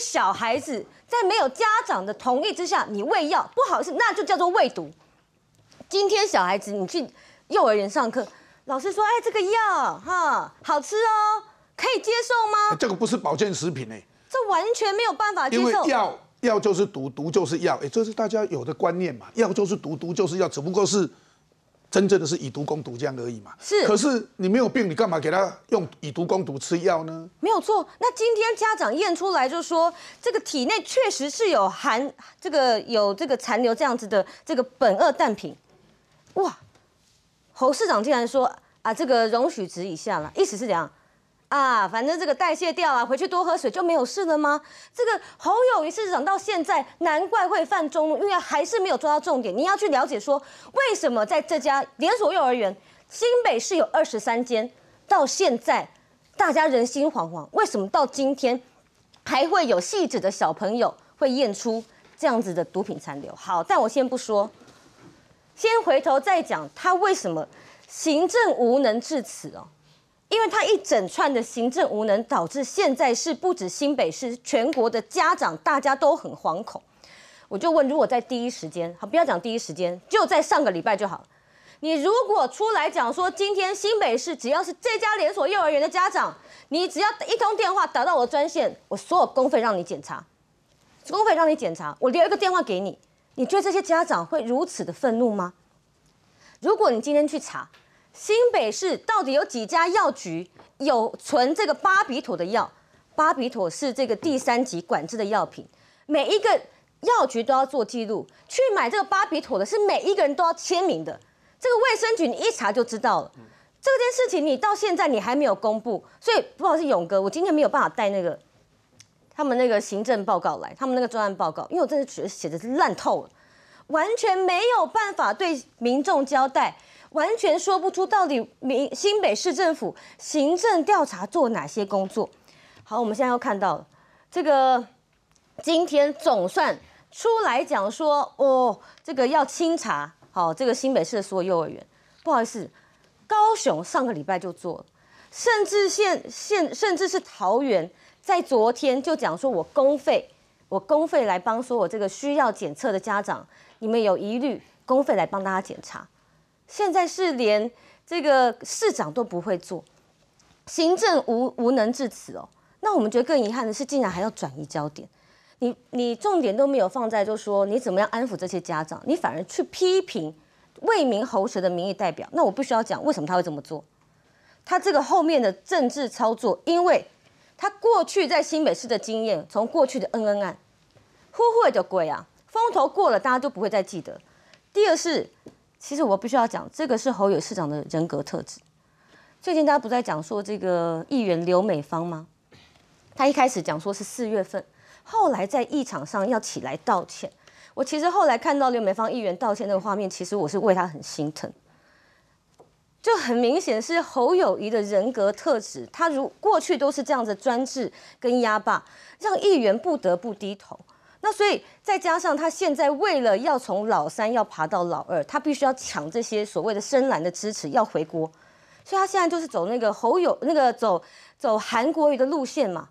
小孩子在没有家长的同意之下，你喂药不好意思，那就叫做喂毒。今天小孩子你去幼儿园上课，老师说，哎，这个药哈好吃哦，可以接受吗？这个不是保健食品哎，这完全没有办法接受。因为药就是毒，毒就是药，哎，这是大家有的观念嘛。药就是毒，毒就是药，只不过是真正的是以毒攻毒这样而已嘛。是。可是你没有病，你干嘛给他用以毒攻毒吃药呢？没有错。那今天家长验出来就说，这个体内确实是有含这个残留这样子的这个苯二氮平。哇，侯市长竟然说啊，这个容许值以下了，意思是怎样？ 啊，反正这个代谢掉了，回去多喝水就没有事了吗？这个侯友宜市长到现在难怪会犯众怒，因为还是没有抓到重点。你要去了解说，为什么在这家连锁幼儿园，新北市有23间，到现在大家人心惶惶，为什么到今天还会有细致的小朋友会验出这样子的毒品残留？好，但我先不说，先回头再讲他为什么行政无能至此哦。 因为他一整串的行政无能，导致现在是不止新北市，全国的家长大家都很惶恐。我就问，如果在第一时间，好，不要讲第一时间，就在上个礼拜就好了。你如果出来讲说，今天新北市只要是这家连锁幼儿园的家长，你只要一通电话打到我的专线，我所有公费让你检查，公费让你检查，我留一个电话给你，你觉得这些家长会如此的愤怒吗？如果你今天去查。 新北市到底有几家药局有存这个巴比妥的药？巴比妥是这个第3级管制的药品，每一个药局都要做记录。去买这个巴比妥的是每一个人都要签名的。这个卫生局你一查就知道了。这件事情你到现在你还没有公布，所以不好意思，勇哥，我今天没有办法带那个他们那个行政报告来，他们那个专案报告，因为我真的写的是烂透了，完全没有办法对民众交代。 完全说不出到底新北市政府行政调查做哪些工作。好，我们现在又看到了这个，今天总算出来讲说，哦，这个要清查好这个新北市的所有幼儿园。不好意思，高雄上个礼拜就做了，甚至是桃园在昨天就讲说，我公费来帮说我这个需要检测的家长，你们有疑虑，公费来帮大家检查。 现在是连这个市长都不会做，行政无能至此哦。那我们觉得更遗憾的是，竟然还要转移焦点，你重点都没有放在，就说你怎么样安抚这些家长，你反而去批评为民喉舌的民意代表。那我必须要讲，为什么他会这么做？他这个后面的政治操作，因为他过去在新北市的经验，从过去的恩恩案，呼呼就鬼啊，风头过了，大家就不会再记得。第二是。 其实我必须要讲，这个是侯友宜市长的人格特质。最近大家不在讲说这个议员刘美芳吗？他一开始讲说是4月份，后来在议场上要起来道歉。我其实后来看到刘美芳议员道歉那个画面，其实我是为他很心疼。就很明显是侯友宜的人格特质，他如过去都是这样的专制跟压霸，让议员不得不低头。 那所以再加上他现在为了要从老3要爬到老2，他必须要抢这些所谓的深蓝的支持，要回国，所以他现在就是走那个走韩国瑜的路线嘛。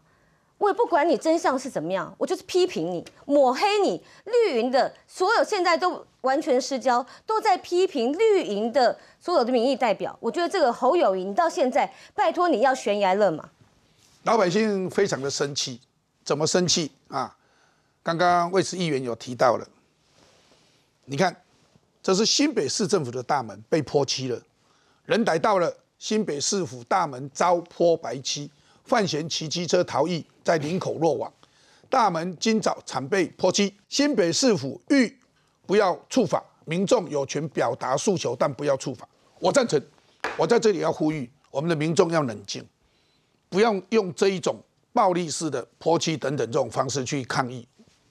我也不管你真相是怎么样，我就是批评你、抹黑你。绿营的所有现在都完全失焦，都在批评绿营的所有的民意代表。我觉得这个侯友宜，你到现在拜托你要悬崖勒马。老百姓非常的生气，怎么生气啊？ 刚刚卫视议员有提到了，你看，这是新北市政府的大门被泼漆了，人逮到了，新北市府大门遭泼白漆，范闲骑机车逃逸，在林口落网，大门今早惨被泼漆。新北市府欲不要触法，民众有权表达诉求，但不要触法，我赞成。我在这里要呼吁我们的民众要冷静，不要用这一种暴力式的泼漆等等这种方式去抗议。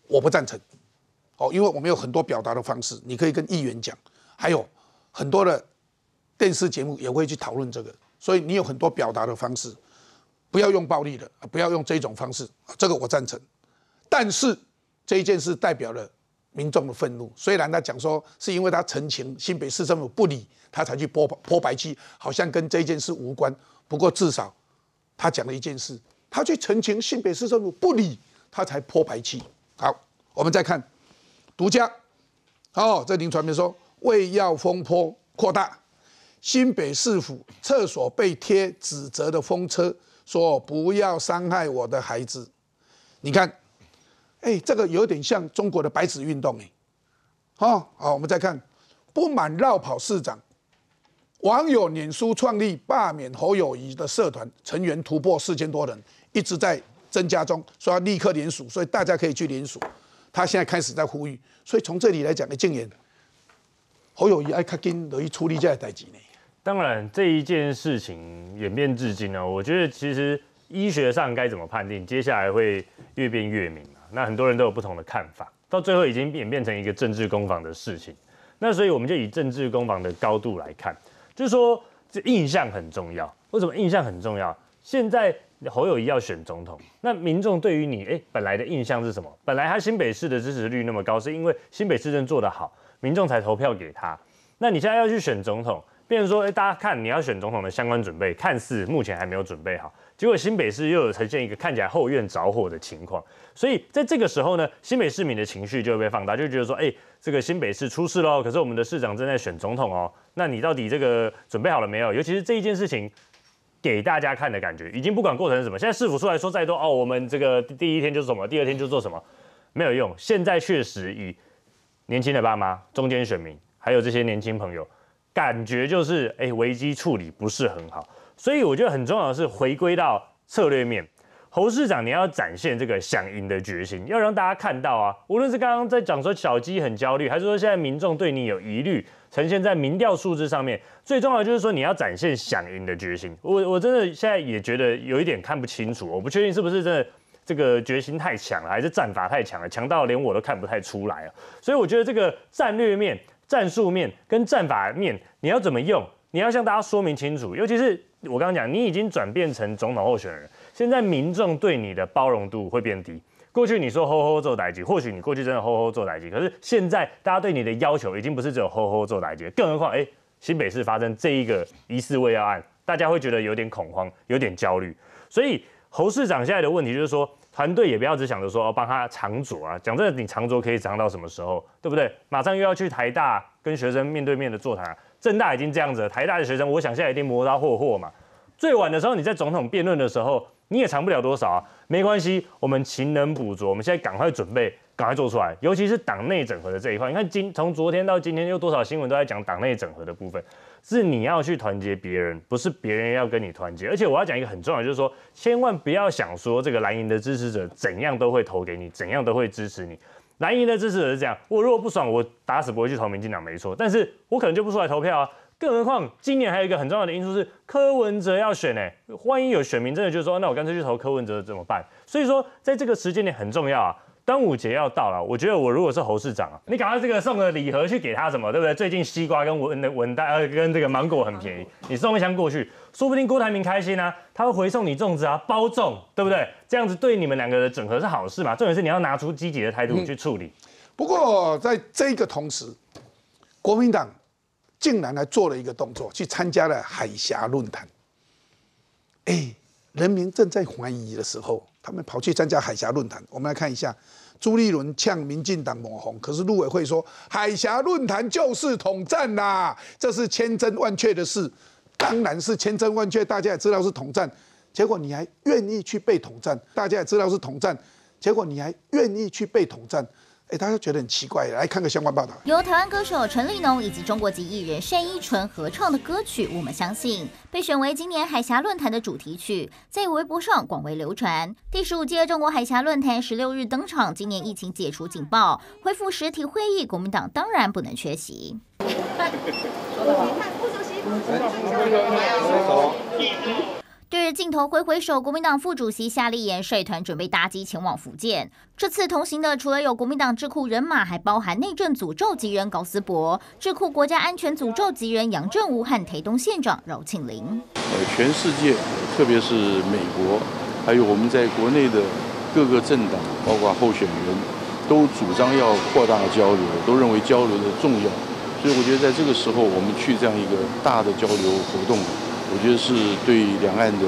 我不赞成，哦，因为我们有很多表达的方式，你可以跟议员讲，还有很多的电视节目也会去讨论这个，所以你有很多表达的方式，不要用暴力的，不要用这种方式，这个我赞成。但是这一件事代表了民众的愤怒，虽然他讲说是因为他澄清新北市政府不理他才去泼白漆，好像跟这件事无关，不过至少他讲了一件事，他去澄清新北市政府不理。它才泼排气。好，我们再看独家。哦，这林传媒说，胃药风波扩大，新北市府厕所被贴指责的风车，说不要伤害我的孩子。你看，哎，这个有点像中国的白纸运动哎。哦，好，我们再看不满绕跑市长。 网友脸书创立罢免侯友宜的社团，成员突破4000多人，一直在增加中，说要立刻联署，所以大家可以去联署。他现在开始在呼吁，所以从这里来讲，静言，侯友宜爱较紧落去处理这个代志呢。当然，这一件事情演变至今呢、啊，我觉得其实医学上该怎么判定，接下来会越变越明啊。那很多人都有不同的看法，到最后已经演变成一个政治攻防的事情。那所以我们就以政治攻防的高度来看。 就是说，这印象很重要。为什么印象很重要？现在侯友宜要选总统，那民众对于你，本来的印象是什么？本来他新北市的支持率那么高，是因为新北市政做得好，民众才投票给他。那你现在要去选总统，变成说，大家看你要选总统的相关准备，看似目前还没有准备好。结果新北市又有呈现一个看起来后院着火的情况，所以在这个时候呢，新北市民的情绪就会被放大，就觉得说，这个新北市出事喽，可是我们的市长正在选总统哦，那你到底这个准备好了没有？尤其是这一件事情，给大家看的感觉，已经不管过程是什么，现在市府出来说再多哦，我们这个第一天就做什么，第二天就做什么，没有用。现在确实以年轻的爸妈、中间选民，还有这些年轻朋友，感觉就是危机处理不是很好。 所以我觉得很重要的是回归到策略面，侯市长你要展现这个想赢的决心，要让大家看到啊，无论是刚刚在讲说小鸡很焦虑，还是说现在民众对你有疑虑，呈现在民调数字上面，最重要的就是说你要展现想赢的决心。我真的现在也觉得有一点看不清楚，我不确定是不是真的这个决心太强了，还是战法太强了，强到连我都看不太出来啊。所以我觉得这个战略面、战术面跟战法面你要怎么用，你要向大家说明清楚，尤其是。 我刚刚讲，你已经转变成总统候选人，现在民众对你的包容度会变低。过去你说吼吼做代级，或许你过去真的吼吼做代级，可是现在大家对你的要求已经不是只有吼吼做代级，更何况新北市发生这一个疑似胃药案，大家会觉得有点恐慌，有点焦虑。所以侯市长现在的问题就是说，团队也不要只想着说帮他长左啊，讲真的，你长左可以长到什么时候，对不对？马上又要去台大跟学生面对面的座谈、啊。 政大已经这样子了，台大的学生，我想现在一定磨刀霍霍嘛。最晚的时候，你在总统辩论的时候，你也藏不了多少啊。没关系，我们勤能补拙，我们现在赶快准备，赶快做出来。尤其是党内整合的这一块，你看从昨天到今天，有多少新闻都在讲党内整合的部分，是你要去团结别人，不是别人要跟你团结。而且我要讲一个很重要，就是说，千万不要想说这个蓝营的支持者怎样都会投给你，怎样都会支持你。 蓝营的支持者是这样，我如果不爽，我打死不会去投民进党，没错。但是我可能就不出来投票啊。更何况今年还有一个很重要的因素是柯文哲要选万一有选民真的就说，那我干脆去投柯文哲怎么办？所以说，在这个时间点很重要啊。端午节要到了，我觉得我如果是侯市长啊，你赶快这个送个礼盒去给他什么，对不对？最近西瓜跟跟这个芒果很便宜，你送一箱过去，说不定郭台铭开心啊，他会回送你粽子啊，包粽，对不对？这样子对你们两个的整合是好事嘛。重点是你要拿出积极的态度去处理。不过在这个同时，国民党竟然还做了一个动作，去参加了海峡论坛。人民正在怀疑的时候。 他们跑去参加海峡论坛，我们来看一下，朱立伦呛民进党抹红，可是陆委会说海峡论坛就是统战啦，这是千真万确的事，当然是千真万确，大家也知道是统战，结果你还愿意去被统战，大家也知道是统战，结果你还愿意去被统战。 大家觉得很奇怪，来看个相关报道。由台湾歌手陈立农以及中国籍艺人单依纯合唱的歌曲《我们相信》被选为今年海峡论坛的主题曲，在微博上广为流传。第15届中国海峡论坛16日登场，今年疫情解除警报，恢复实体会议，国民党当然不能缺席。对着镜头挥挥手，国民党副主席夏立言率团准备搭机前往福建。这次同行的除了有国民党智库人马，还包含内政组召集人高思博、智库国家安全组召集人杨振武和台东县长饶庆铃。全世界，特别是美国，还有我们在国内的各个政党，包括候选人，都主张要扩大交流，都认为交流的重要。所以我觉得在这个时候，我们去这样一个大的交流活动。 我觉得是对两岸的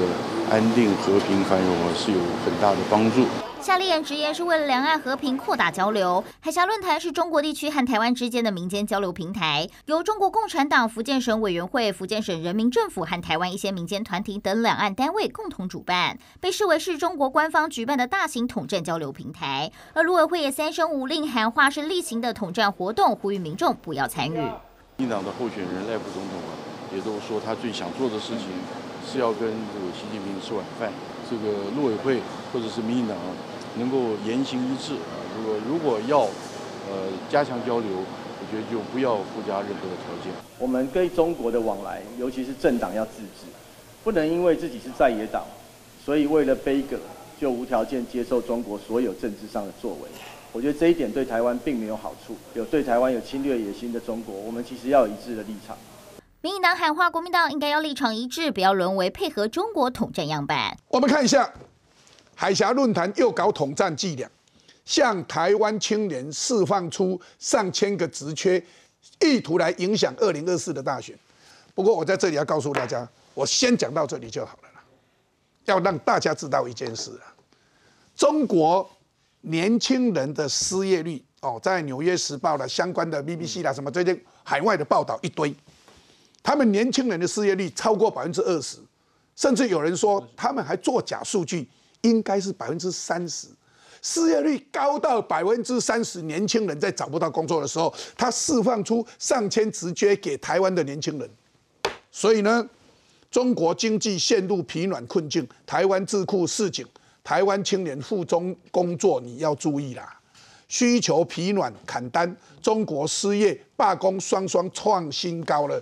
安定、和平、繁荣是有很大的帮助。夏立言直言是为了两岸和平扩大交流。海峡论坛是中国地区和台湾之间的民间交流平台，由中国共产党福建省委员会、福建省人民政府和台湾一些民间团体等两岸单位共同主办，被视为是中国官方举办的大型统战交流平台。而陆委会也三声五令喊话是例行的统战活动，呼吁民众不要参与。民进党的候选人赖副总统啊，也都说他最想做的事情是要跟这个习近平吃晚饭。这个陆委会或者是民进党能够言行一致啊，如果要加强交流，我觉得就不要附加任何的条件。我们跟中国的往来，尤其是政党要自治，不能因为自己是在野党，所以为了杯葛就无条件接受中国所有政治上的作为。我觉得这一点对台湾并没有好处。有对台湾有侵略野心的中国，我们其实要有一致的立场。民进党喊话国民党应该要立场一致，不要沦为配合中国统战样板。我们看一下，海峡论坛又搞统战伎俩，向台湾青年释放出上千个职缺，意图来影响2024的大选。不过我在这里要告诉大家，我先讲到这里就好了啦，要让大家知道一件事啊，中国年轻人的失业率哦，在《纽约时报》的相关的 BBC 啦，什么这些海外的报道一堆，他们年轻人的失业率超过20%，甚至有人说他们还作假数据，应该是30%。失业率高到30%，年轻人在找不到工作的时候，他释放出上千职缺给台湾的年轻人，所以呢，中国经济陷入疲软困境，台湾智库示警。台湾青年赴中工作，你要注意啦！需求疲软砍单，中国失业罢工双双创新高了。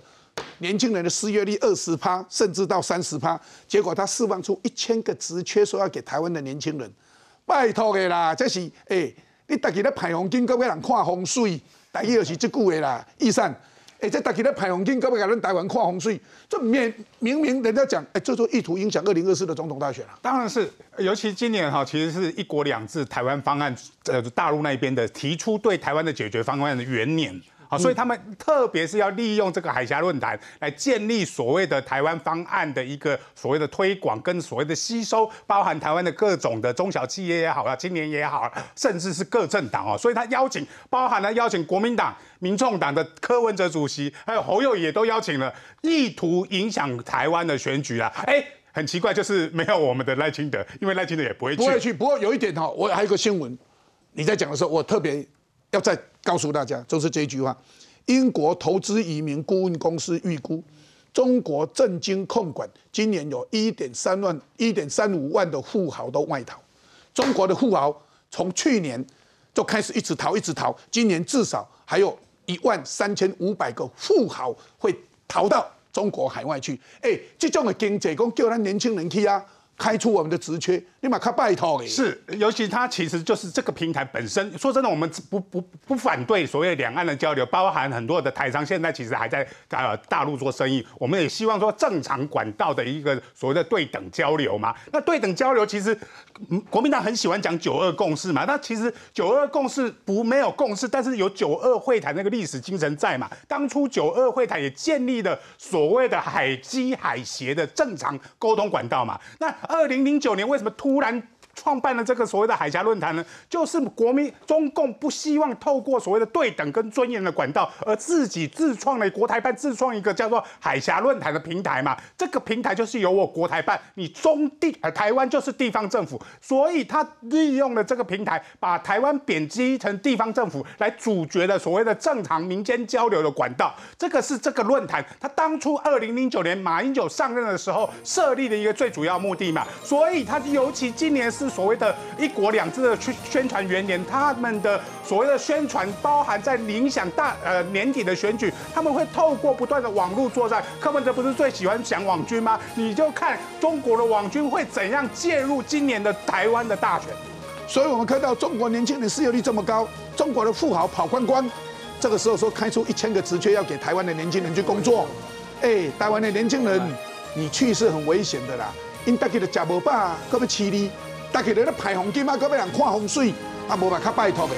年轻人的失业率20%，甚至到30%，结果他释放出1000个职缺，说要给台湾的年轻人。拜托的啦，这是你大家咧排红金，各位人看风水，大家就是这句的啦。易善，这大家咧排红金，各位人台湾看风水，这明明人家讲，这就意图影响2024的总统大选了。当然是。尤其今年哈，其实是一国两制台湾方案，大陆那边的提出对台湾的解决方案的元年，好，所以他们特别是要利用这个海峡论坛来建立所谓的台湾方案的一个所谓的推广跟所谓的吸收，包含台湾的各种的中小企业也好啊，青年也好，甚至是各政党哦，所以他邀请，包含了邀请国民党、民众党的柯文哲主席，还有侯友宜也都邀请了，意图影响台湾的选举啊，很奇怪，就是没有我们的赖清德，因为赖清德也不会去。不会去。不过有一点哈，我还有一个新闻，你在讲的时候，我特别要再告诉大家，就是这一句话：英国投资移民顾问公司预估，中国政经控管今年有1.35万的富豪都外逃。中国的富豪从去年就开始一直逃，今年至少还有13500个富豪会逃到中国海外去，这种的经济讲叫咱年轻人去啊，开出我们的职缺，你嘛较拜托的。是，尤其它其实就是这个平台本身。说真的，我们不反对所谓两岸的交流，包含很多的台商现在其实还在大陆做生意，我们也希望说正常管道的一个所谓的对等交流嘛。那对等交流其实国民党很喜欢讲9·2共识嘛，那其实9·2共识没有共识，但是有9·2会谈那个历史精神在嘛。当初9·2会谈也建立了所谓的海基海协的正常沟通管道嘛。那2009年为什么突然创办了这个所谓的海峡论坛呢？就是中共不希望透过所谓的对等跟尊严的管道，而自己国台办自创一个叫做海峡论坛的平台嘛。这个平台就是由我国台办，你台湾就是地方政府，所以他利用了这个平台，把台湾贬低成地方政府，来阻绝了所谓的正常民间交流的管道。这个是这个论坛，他当初2009年马英九上任的时候设立的一个最主要目的嘛。所以他尤其今年是所谓的一国两制的宣传元年，他们的所谓的宣传包含在影响年底的选举，他们会透过不断的网络作战。柯文哲不是最喜欢讲网军吗？你就看中国的网军会怎样介入今年的台湾的大选。所以我们看到中国年轻人失业率这么高，中国的富豪跑光光，这个时候说开出1000个职缺要给台湾的年轻人去工作，台湾的年轻人你去是很危险的啦，因大家都吃不饱，还要饲你。大家在排风景啊，搁要人看风水，啊，无嘛较拜托的。